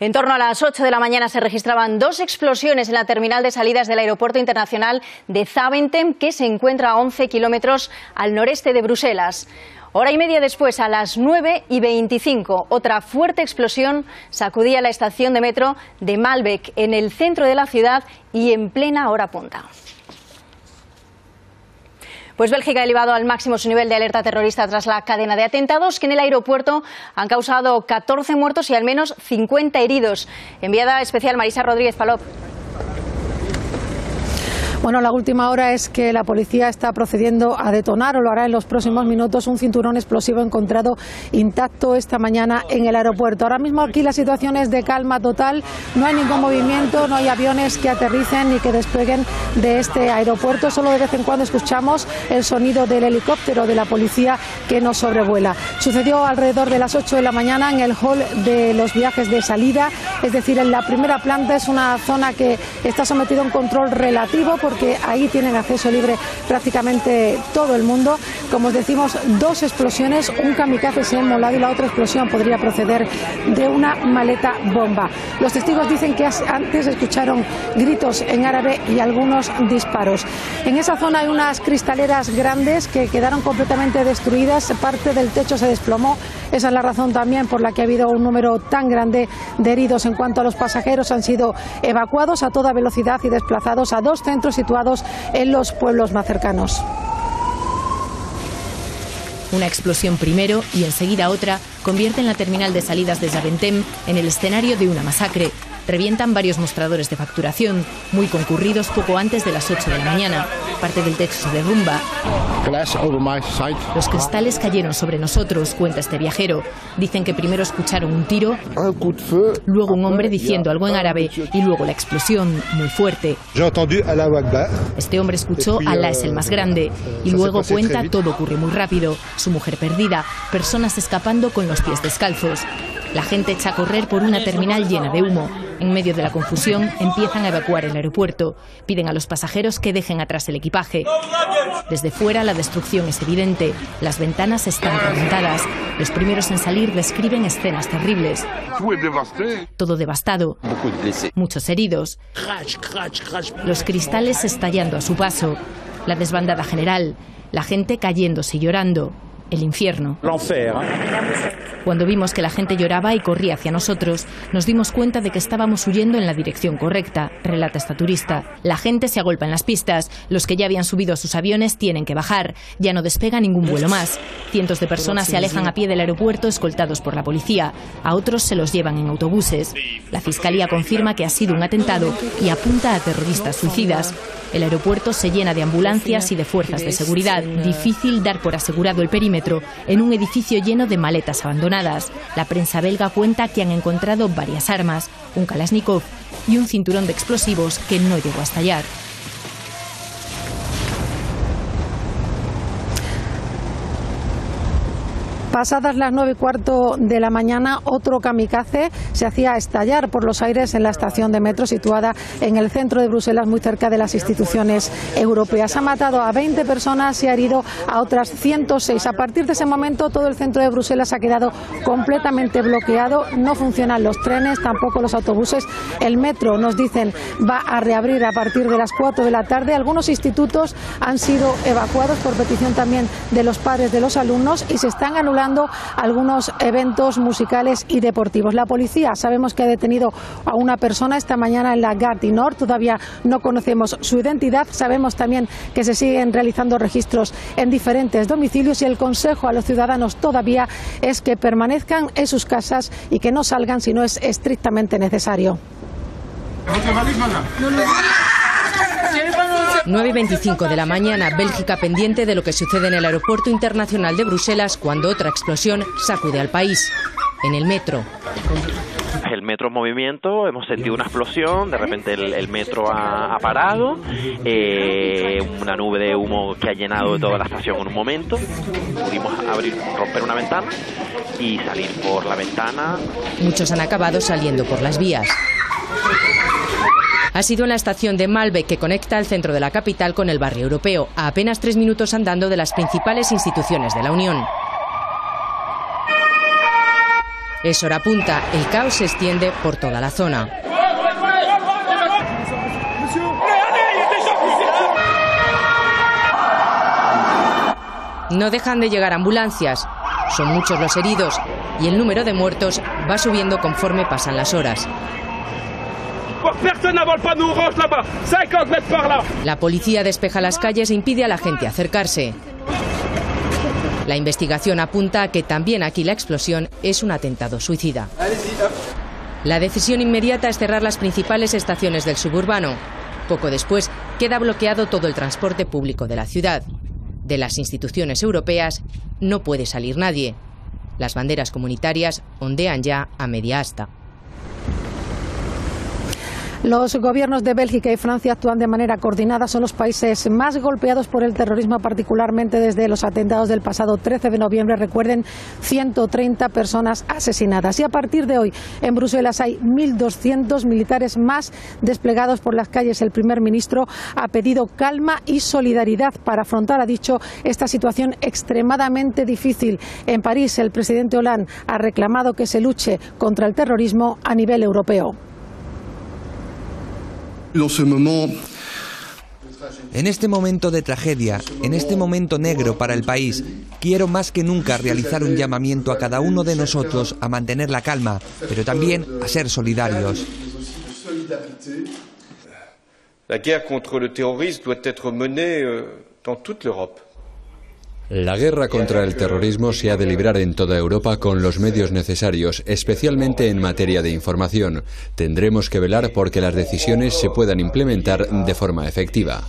En torno a las 8 de la mañana se registraban dos explosiones en la terminal de salidas del aeropuerto internacional de Zaventem, que se encuentra a 11 kilómetros al noreste de Bruselas. Hora y media después, a las 9:25, otra fuerte explosión sacudía la estación de metro de Maelbeek, en el centro de la ciudad y en plena hora punta. Pues Bélgica ha elevado al máximo su nivel de alerta terrorista tras la cadena de atentados que en el aeropuerto han causado 14 muertos y al menos 50 heridos. Enviada especial Marisa Rodríguez Palop. Bueno, la última hora es que la policía está procediendo a detonar, o lo hará en los próximos minutos, un cinturón explosivo encontrado intacto esta mañana en el aeropuerto. Ahora mismo aquí la situación es de calma total, no hay ningún movimiento, no hay aviones que aterricen ni que despeguen de este aeropuerto. Solo de vez en cuando escuchamos el sonido del helicóptero de la policía que nos sobrevuela. Sucedió alrededor de las 8 de la mañana en el hall de los viajes de salida, es decir, en la primera planta. Es una zona que está sometida a un control relativo, porque ahí tienen acceso libre prácticamente todo el mundo. Como os decimos, dos explosiones, un kamikaze se ha inmolado y la otra explosión podría proceder de una maleta bomba. Los testigos dicen que antes escucharon gritos en árabe y algunos disparos. En esa zona hay unas cristaleras grandes que quedaron completamente destruidas, parte del techo se desplomó. Esa es la razón también por la que ha habido un número tan grande de heridos. En cuanto a los pasajeros, han sido evacuados a toda velocidad y desplazados a dos centros situados en los pueblos más cercanos. Una explosión primero y enseguida otra convierte en la terminal de salidas de Zaventem en el escenario de una masacre. Revientan varios mostradores de facturación, muy concurridos poco antes de las 8 de la mañana. Parte del techo se derrumba. Los cristales cayeron sobre nosotros, cuenta este viajero. Dicen que primero escucharon un tiro, luego un hombre diciendo algo en árabe y luego la explosión, muy fuerte. Este hombre escuchó "Alá es el más grande" y luego cuenta: todo ocurre muy rápido. Su mujer perdida, personas escapando con los pies descalzos. La gente echa a correr por una terminal llena de humo. En medio de la confusión, empiezan a evacuar el aeropuerto. Piden a los pasajeros que dejen atrás el equipaje. Desde fuera la destrucción es evidente. Las ventanas están reventadas. Los primeros en salir describen escenas terribles. Todo devastado. Muchos heridos. Los cristales estallando a su paso. La desbandada general. La gente cayéndose y llorando. El infierno. Cuando vimos que la gente lloraba y corría hacia nosotros, nos dimos cuenta de que estábamos huyendo en la dirección correcta, relata esta turista. La gente se agolpa en las pistas, los que ya habían subido a sus aviones tienen que bajar, ya no despega ningún vuelo más. Cientos de personas se alejan a pie del aeropuerto escoltados por la policía, a otros se los llevan en autobuses. La fiscalía confirma que ha sido un atentado y apunta a terroristas suicidas. El aeropuerto se llena de ambulancias y de fuerzas de seguridad. Difícil dar por asegurado el perímetro en un edificio lleno de maletas abandonadas. La prensa belga cuenta que han encontrado varias armas, un Kalashnikov y un cinturón de explosivos que no llegó a estallar. Pasadas las 9:15 de la mañana, otro kamikaze se hacía estallar por los aires en la estación de metro situada en el centro de Bruselas, muy cerca de las instituciones europeas. Ha matado a 20 personas y ha herido a otras 106. A partir de ese momento, todo el centro de Bruselas ha quedado completamente bloqueado. No funcionan los trenes, tampoco los autobuses. El metro, nos dicen, va a reabrir a partir de las 4 de la tarde. Algunos institutos han sido evacuados por petición también de los padres de los alumnos y se están anulando algunos eventos musicales y deportivos. La policía sabemos que ha detenido a una persona esta mañana en la Gare du Nord. Todavía no conocemos su identidad. Sabemos también que se siguen realizando registros en diferentes domicilios y el consejo a los ciudadanos todavía es que permanezcan en sus casas y que no salgan si no es estrictamente necesario. 9:25 de la mañana, Bélgica pendiente de lo que sucede en el aeropuerto internacional de Bruselas cuando otra explosión sacude al país, en el metro. El metro en movimiento, hemos sentido una explosión, de repente el metro ha parado, una nube de humo que ha llenado toda la estación en un momento. Pudimos romper una ventana y salir por la ventana. Muchos han acabado saliendo por las vías. Ha sido en la estación de Maelbeek, que conecta el centro de la capital con el barrio europeo, a apenas 3 minutos andando de las principales instituciones de la Unión. Es hora punta, el caos se extiende por toda la zona. No dejan de llegar ambulancias, son muchos los heridos y el número de muertos va subiendo conforme pasan las horas. La policía despeja las calles e impide a la gente acercarse. La investigación apunta a que también aquí la explosión es un atentado suicida. La decisión inmediata es cerrar las principales estaciones del suburbano. Poco después queda bloqueado todo el transporte público de la ciudad. De las instituciones europeas no puede salir nadie. Las banderas comunitarias ondean ya a media asta. Los gobiernos de Bélgica y Francia actúan de manera coordinada. Son los países más golpeados por el terrorismo, particularmente desde los atentados del pasado 13 de noviembre. Recuerden, 130 personas asesinadas. Y a partir de hoy, en Bruselas hay 1.200 militares más desplegados por las calles. El primer ministro ha pedido calma y solidaridad para afrontar, ha dicho, esta situación extremadamente difícil. En París, el presidente Hollande ha reclamado que se luche contra el terrorismo a nivel europeo. En este momento de tragedia, en este momento negro para el país, quiero más que nunca realizar un llamamiento a cada uno de nosotros a mantener la calma, pero también a ser solidarios. La guerra contra el terrorismo debe ser menada en toda Europa. La guerra contra el terrorismo se ha de librar en toda Europa con los medios necesarios, especialmente en materia de información. Tendremos que velar por que las decisiones se puedan implementar de forma efectiva.